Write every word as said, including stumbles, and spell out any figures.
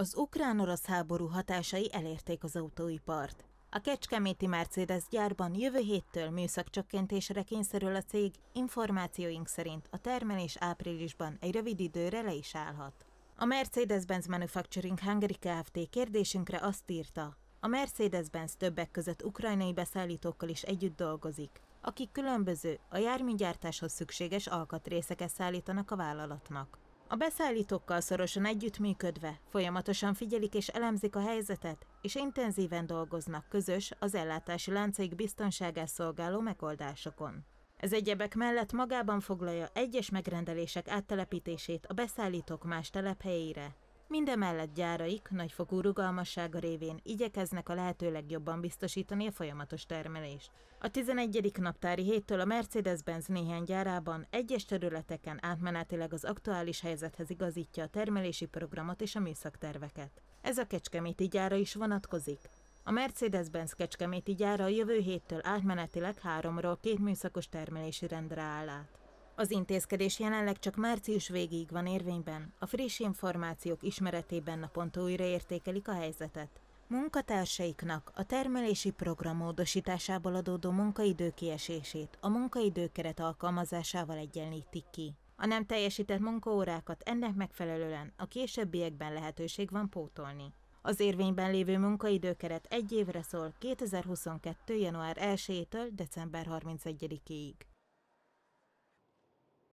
Az ukrán-orosz háború hatásai elérték az autóipart. A kecskeméti Mercedes gyárban jövő héttől műszakcsökkentésre kényszerül a cég, információink szerint a termelés áprilisban egy rövid időre le is állhat. A Mercedes-Benz Manufacturing Hungary Kft. Kérdésünkre azt írta, a Mercedes-Benz többek között ukrajnai beszállítókkal is együtt dolgozik, akik különböző, a járműgyártáshoz szükséges alkatrészeket szállítanak a vállalatnak. A beszállítókkal szorosan együttműködve folyamatosan figyelik és elemzik a helyzetet, és intenzíven dolgoznak közös, az ellátási láncaik biztonságát szolgáló megoldásokon. Ez egyebek mellett magában foglalja egyes megrendelések áttelepítését a beszállítók más telephelyére. Mindemellett gyáraik nagyfokú rugalmassága révén igyekeznek a lehető legjobban biztosítani a folyamatos termelést. A tizenegyedik naptári héttől a Mercedes-Benz néhány gyárában egyes területeken átmenetileg az aktuális helyzethez igazítja a termelési programot és a műszakterveket. Ez a kecskeméti gyára is vonatkozik. A Mercedes-Benz kecskeméti gyára a jövő héttől átmenetileg háromról két műszakos termelési rendre áll át. Az intézkedés jelenleg csak március végéig van érvényben, a friss információk ismeretében naponta újraértékelik a helyzetet. Munkatársaiknak a termelési program módosításából adódó munkaidő kiesését a munkaidőkeret alkalmazásával egyenlítik ki. A nem teljesített munkaórákat ennek megfelelően a későbbiekben lehetőség van pótolni. Az érvényben lévő munkaidőkeret egy évre szól, kétezer-huszonkettő január elsejétől december harmincegyedikéig.